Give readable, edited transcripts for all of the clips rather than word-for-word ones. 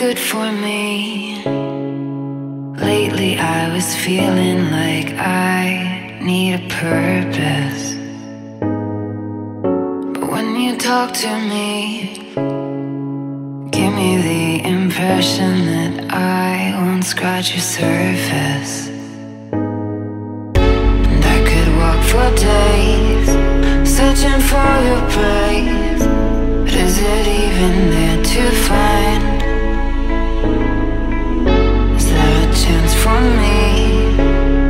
good for me. Lately I was feeling like I need a purpose, but when you talk to me, give me the impression that I won't scratch your surface. And I could walk for days, searching for your praise, but is it even there to find? For me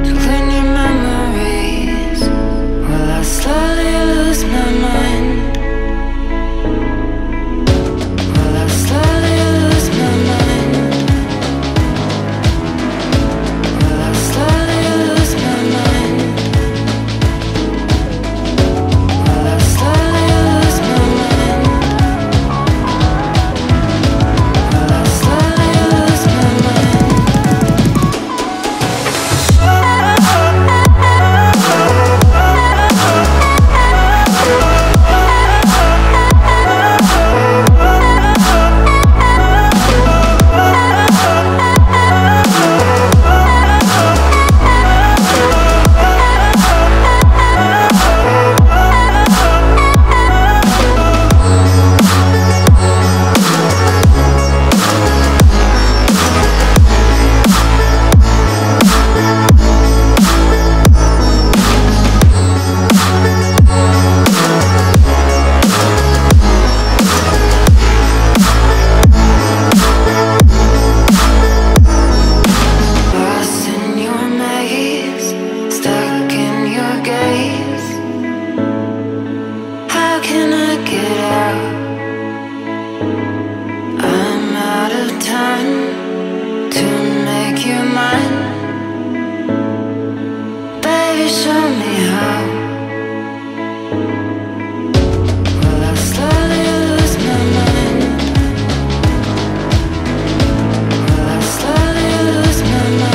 to learn your memories, will I slowly lose my mind? Will I slowly lose my mind? Will I slowly lose my mind? Will I slowly lose my mind? Will I slowly lose my mind?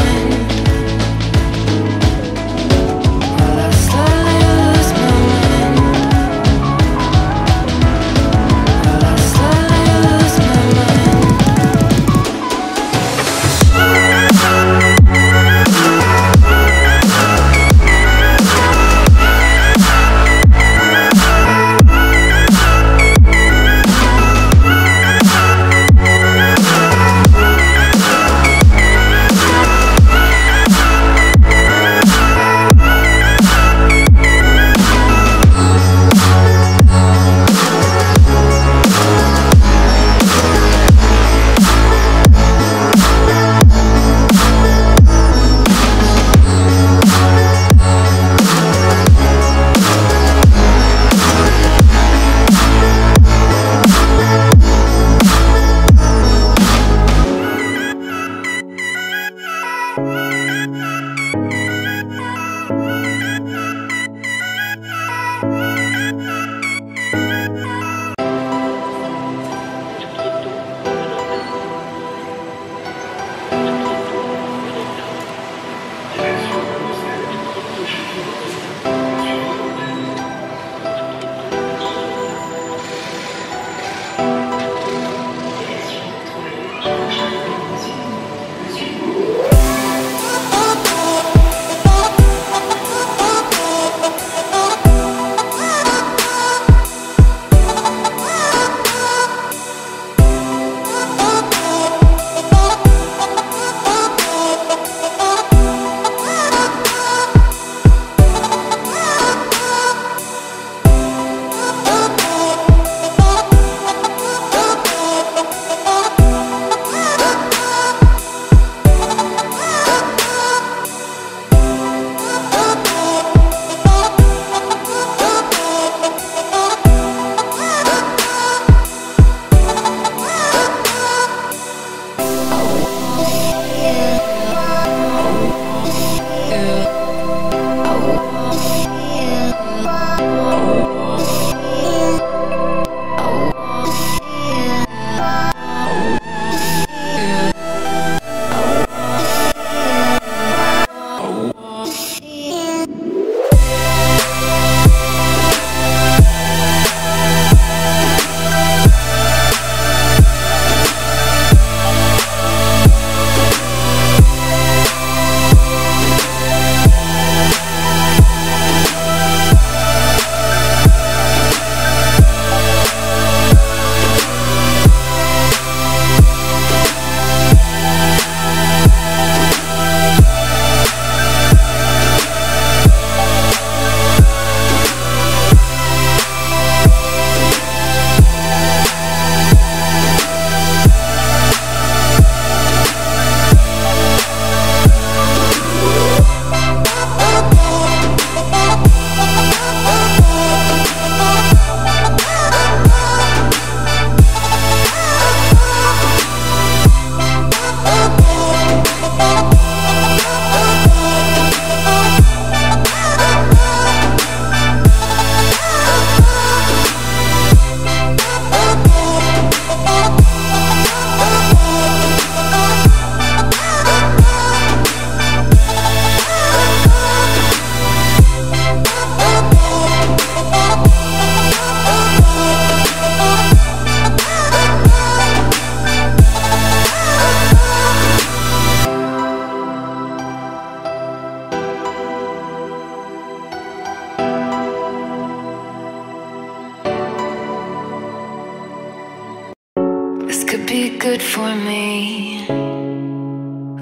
could be good for me.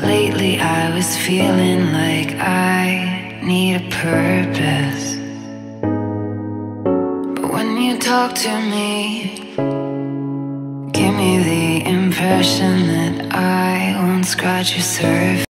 Lately I was feeling like I need a purpose, but when you talk to me, give me the impression that I won't scratch your surface.